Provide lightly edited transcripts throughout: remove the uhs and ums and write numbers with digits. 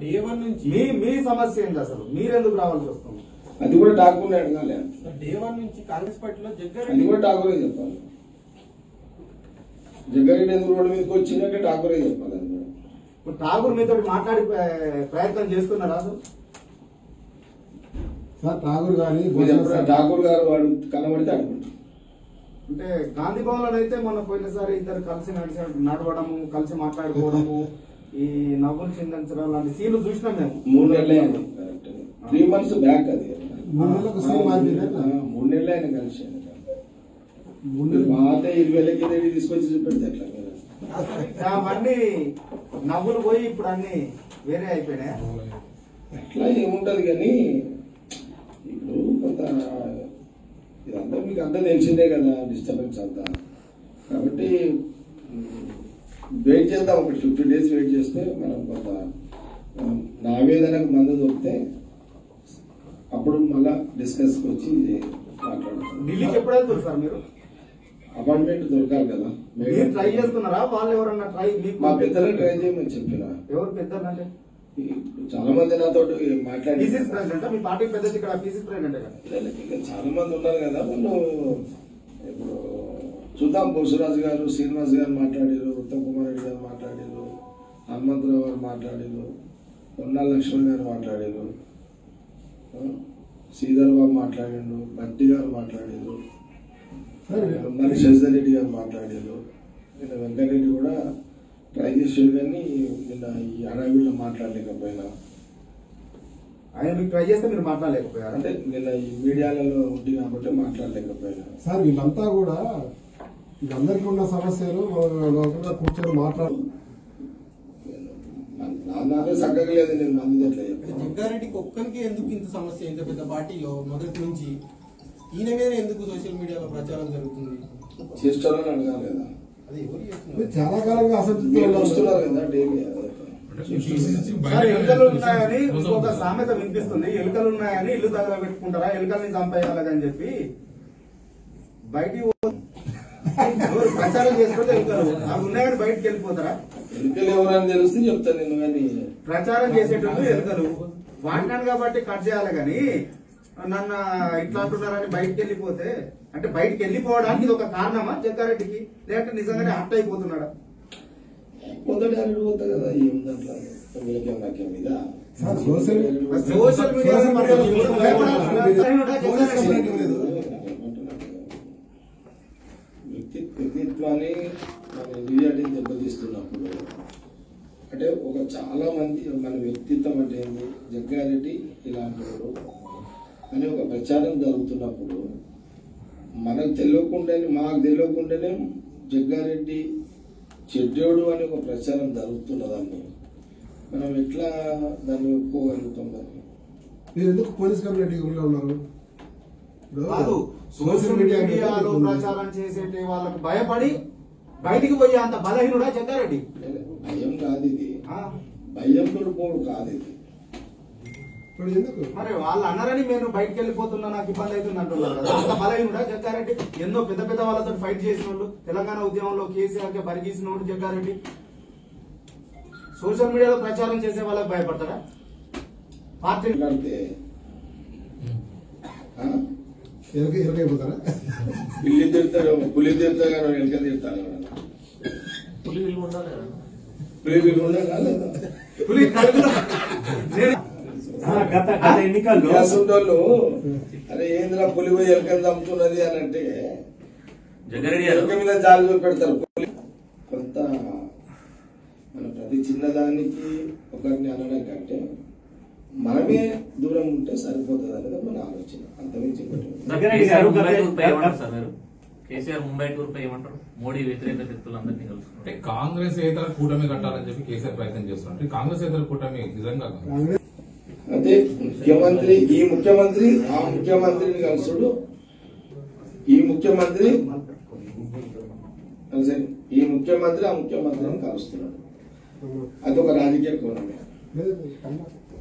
जग्गारेड्डी road ठाकूरे Thakur मीद प्रयत्न ठाकूर ठाकूर कनबड़ते అంటే గాంధీ భవన్ అయితే మొన్న పోయినసారి ఇద్దరు కలిసి నడవడం కలిసి మాట్లాడుకోవడము ఈ నవ్వులు చిందించడం లాంటి సీన్లు చూసినాం మేము 3 నెలలు 3 మంత్స్ బ్యాక్ అది మనలకు సేమ్ అదినే 3 నెలలు అయిన కలిసి 3 నెలలు బాత 20 కి దేని తీసుకొచ్చి చూపెడతా అట్లా ఆ మన్ని నవ్వులు పోయి ఇప్పుడు అన్ని వేరే అయిపోయినా అట్లా ఏముంటది కానీ ఇప్పుడు కొంత अंत तेजे कदा डिस्टर्बेंस अंताबी वेटा 50 days वेटे मन आवेदन मंद दौरते अब माला डिस्कस अपार्टेंट दरकाल कदा ट्रई చాలా మంది నాతో చాలా మంది ఉన్నారు కదా వాళ్ళు ఇప్పుడు చూద్దాం బోసురాజు గారు శ్రీనివాస్ గారు మాట్లాడారు ఉత్తమ్ కుమార్ రెడ్డి గారు మాట్లాడారు హనుమంతరావు గారు మాట్లాడారు పొన్నాల లక్ష్మణ్ గారు మాట్లాడారు శ్రీధర్ బాబు మాట్లాడారు భట్టి గారు మాట్లాడారు మరి శశిధర్ రెడ్డి గారు మాట్లాడారు వెంకటరెడ్డి కూడా ट्रई अड़ावी ट्रई सर वील्ता समस्या जग्गारेड्डी समस्या इंत पार्टी मोदी ईन सोशल मीडिया प्रचार जरूर చాలా కాలంగా ఇంకొక సామెత వినిపిస్తుంది ఎలుకలు ఉన్నాయని ఇల్లు తగల పెట్టుకుంటారా ఎలుకల్ని చంపేయాలని చెప్పి బయటి ప్రచారం చేసుకుంటే ఎలుకలు అవి ఉన్నాయని బయటకు వెళ్ళిపోతారా ఎలుకలు ఎవరని తెలుసు చెప్తాను నేను కానీ ప్రచారం చేసేటప్పుడు ఎలుకలు వాడినాను కాబట్టి కట్ చేయాలి కానీ నన్ను ఇట్లా అంటున్నారని బయటకు వెళ్ళిపోతే అంటే బయటకు వెళ్ళిపోవడానికి ఇది ఒక కారణమా జగ్గారెడ్డికి లేదంటే నిజంగానే హట్ అయిపోతున్నాడా కొందరు అడుగుతా కదా ఏం దాంట్లో వీళ్ళకేం నాకేం ఇదా సోషల్ మీడియా వ్యక్తిత్వాన్ని నిజాన్ని దెబ్బతీస్తున్నప్పుడు అంటే ఒక చాలా మంది మన వ్యక్తిత్వం అంటే ఏంది జగ్గారెడ్డి ఇలాంటి వాడు అని ఒక ప్రచారం జరుగుతున్నప్పుడు మనకు తెలియకుండానే మాకు తెలియకుండానే జగ్గారెడ్డి చెడ్డోడు అని ఒక ప్రచారం జరుగుతున్నదాన్ని మనం ఎట్లా దాన్ని ఒప్పుకోగలుగుతాం దాన్ని మీరు ఎందుకు పోలీస్ కంప్లైంట్ ఇవ్వకుండా ఉన్నారు కాదు సోషల్ మీడియాలో ప్రచారం చేసేటి వాళ్ళకి భయపడి బయటికి పోయి అంత బలహీనుడా జగ్గారెడ్డి భయం కాదు ఇది భయంతో పోడు కాదు ఇది మరి వాళ్ళు అన్నారని నేను బయటకు వెళ్ళిపోతున్నా నాకు ఇబ్బంది అవుతుంది అంటున్నారు అంత బలహీనుడా జగ్గారెడ్డి ఎన్నో పెద్ద పెద్ద వాళ్ళతో ఫైట్ చేసినోళ్ళు తెలంగాణ ఉద్యమంలో కేసీఆర్ బరిగీసినోడు జగ్గారెడ్డి సోషల్ మీడియాలో ప్రచారం చేసే వాళ్ళకి భయపడతారా పార్టీ పులి తిడతారు ఎలుక తిడతారు అరే ఏంద్రా పులి పోయి ఎలుకని చంపుతున్నది అని అంటే ఎలుక మీద జాలి చూపెడతారు కొంత మన ప్రతి చిన్నదానికి ఒకరిని అనడం కంటే మనమే దూరం ఉంటే సరిపోతుంది అనేది మన ఆలోచన అంతమించి కేసీఆర్ ముంబై టూర్ పై ఏమంటారు మోడీ వ్యతిరేక శక్తులందరినీ కలుసుకుంటారు అంటే కాంగ్రెస్ ఏతర కూటమి కట్టాలని చెప్పి కేసీఆర్ ప్రయత్నం చేస్తున్నారు అంటే కాంగ్రెస్ ఏతర కూటమి నిజంగా అంటే ముఖ్యమంత్రి ఆ ముఖ్యమంత్రిని కలుసుడు ఈ ముఖ్యమంత్రి ఆ ముఖ్యమంత్రిని కలుస్తున్నాడు అదొక రాజకీయ కోణమే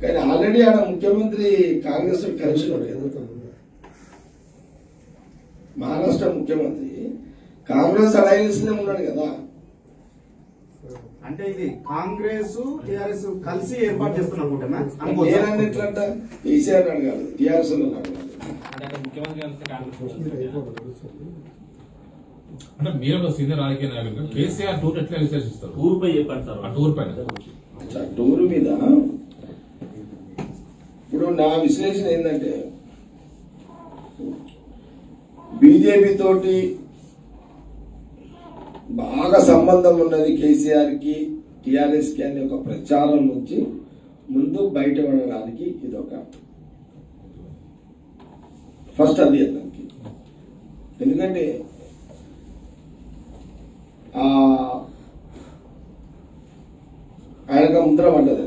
కానీ ఆల్రెడీ ఆ ముఖ్యమంత్రి కాంగ్రెస్ కలిసినాడు మహారాష్ట్ర ముఖ్యమంత్రి కాంగ్రెస్ అలయన్స్ ఉన్నాడు కదా అంటే ఇది కాంగ్రెస్ టిఆర్ఎస్ కలిసి ఏర్పాటు చేస్తున్నారు కూటమి అనుకోవట్లేదంట కేసీఆర్ అడగాలి టిఆర్ఎస్ అన్న అడగాలి అంటే ముఖ్యమంత్రి గారికి కాంగ్రెస్ అంటే మీరు సీనియర్ రాజకీయ నాయకులు కేసీఆర్ టూర్ ఎట్లా విశ్లేషిస్తారు టూర్ పై ఏర్పడతారు ఆ టూర్ పైన టూర్ మీద ఇప్పుడు నా విశ్లేషణ ఏంటంటే బీజేపీ తోటి బాగా సంబంధం ఉన్నది కేసీఆర్ కి టిఆర్ఎస్ కి అనే ఒక ప్రచారం నుంచి ముందు బయటపడడానికి ఇదొక ఫస్ట్ అది అతనికి ఎందుకంటే ఆయనకు ముద్ర పడ్డది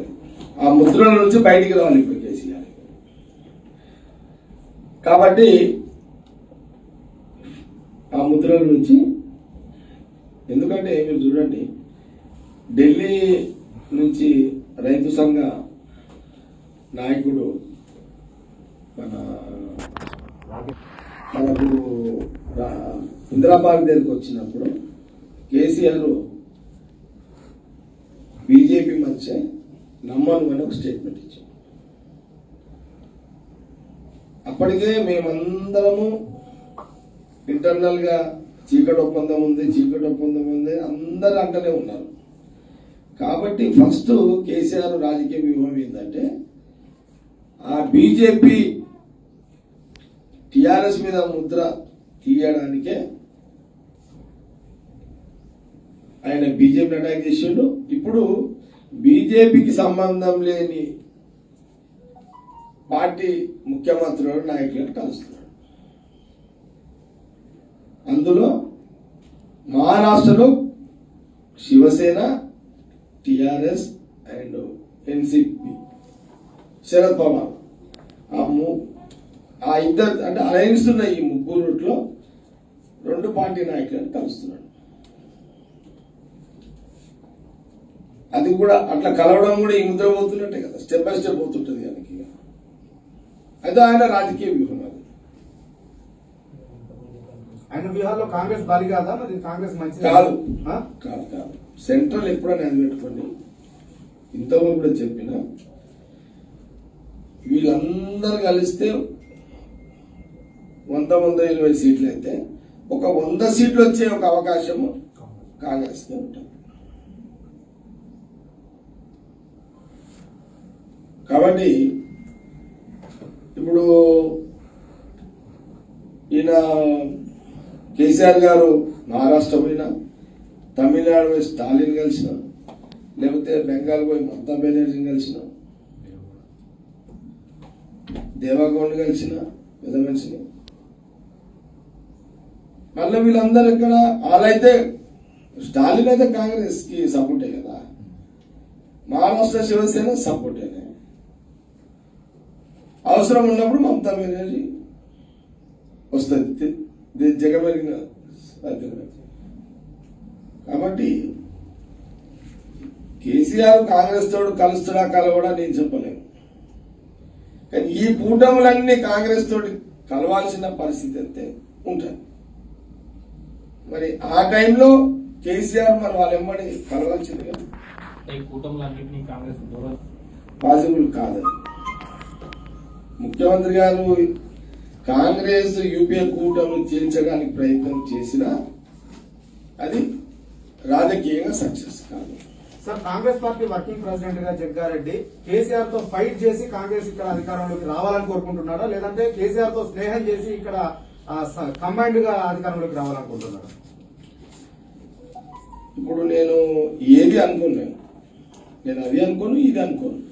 ఆ ముద్రల నుంచి బయటికి రావాలి ఇప్పుడు కేసీఆర్ కాబట్టి ఆ ముద్రల నుంచి ఎందుకంటే మీరు చూడండి ఢిల్లీ నుంచి రైతు సంఘ నాయకుడు మనకు ఇందిరాబాద్ దగ్గరకు వచ్చినప్పుడు కేసీఆర్ బీజేపీ మధ్య నమ్మను అని ఒక స్టేట్మెంట్ ఇచ్చాం అప్పటికే మేమందరము ఇంటర్నల్ గా చీకటి ఒప్పందం ఉంది అందరు అంటనే ఉన్నారు కాబట్టి ఫస్ట్ కేసీఆర్ రాజకీయ వ్యూహం ఏంటంటే ఆ బీజేపీ టిఆర్ఎస్ మీద ముద్ర తీయడానికే ఆయన బీజేపీని అటాక్ చేసిండు ఇప్పుడు బీజేపీకి సంబంధం లేని పార్టీ ముఖ్యమంత్రులను నాయకులను కలుస్తున్నారు అందులో మహారాష్ట్రలో Shiv Sena TRS and NCP Sharad Pawar ఆ ఇద్దరు అంటే అలయన్స్ ఉన్న ఈ ముగ్గురులో రెండు పార్టీ నాయకులను కలుస్తున్నారు అది కూడా అట్లా కలవడం కూడా ఈ ముద్ర పోతున్నట్టే కదా స్టెప్ బై స్టెప్ పోతుంటది దానికి అయితే ఆయన రాజకీయ వ్యూహం అది ఆయన వ్యూహాల్లో కాంగ్రెస్ బలి కాదా మరి కాంగ్రెస్ మంచి కాదు కాదు కాదు సెంట్రల్ ఎప్పుడైనా అది పెట్టుకోండి ఇంతవరకు కూడా చెప్పిన వీళ్ళందరూ కలిస్తే 100-120 సీట్లు అయితే ఒక 100 సీట్లు వచ్చే ఒక అవకాశము కాంగ్రెస్కే ఉంటుంది కాబట్టి ఇప్పుడు ఈయన కేసీఆర్ గారు మహారాష్ట్ర పోయినా తమిళనాడు పోయి స్టాలిన్ కలిసిన లేకపోతే బెంగాల్ పోయి మమతా బెనర్జీని కలిసిన దేవాగౌడ్ కలిసిన పెద్ద మనిషిని మళ్ళీ వీళ్ళందరూ ఇక్కడ వాళ్ళైతే స్టాలిన్ అయితే కాంగ్రెస్ కి సపోర్టే కదా మహారాష్ట్ర శివసేన సపోర్టేనే అవసరం ఉన్నప్పుడు మమతా బెనర్జీ వస్తుంది జగమెరిగిన కాబట్టి కేసీఆర్ కాంగ్రెస్ తోడు కలుస్తుడా కలవడా నేను చెప్పలేను కానీ ఈ కూటములన్నీ కాంగ్రెస్ తోటి కలవాల్సిన పరిస్థితి అయితే ఉంటుంది మరి ఆ టైంలో కేసీఆర్ మరి వాళ్ళు ఎమ్మడి కలవాల్సింది కదా పాసిబుల్ కాదని ముఖ్యమంత్రి గారు కాంగ్రెస్ యూపీఏ కూటమిని చేర్చడానికి ప్రయత్నం చేసినా అది రాజకీయంగా సక్సెస్ కాదు sir Congress party working president గా జగ్గారెడ్డి కేసీఆర్ తో ఫైట్ చేసి కాంగ్రెస్ ఇక్కడ అధికారంలోకి రావాలని కోరుకుంటున్నారా లేదంటే కేసీఆర్ తో స్నేహం చేసి ఇక్కడ కంబైన్డ్ గా అధికారంలోకి రావాలనుకుంటున్నారా ఇప్పుడు నేను ఏది అనుకున్నాను నేను అది అనుకోను ఇది అనుకోను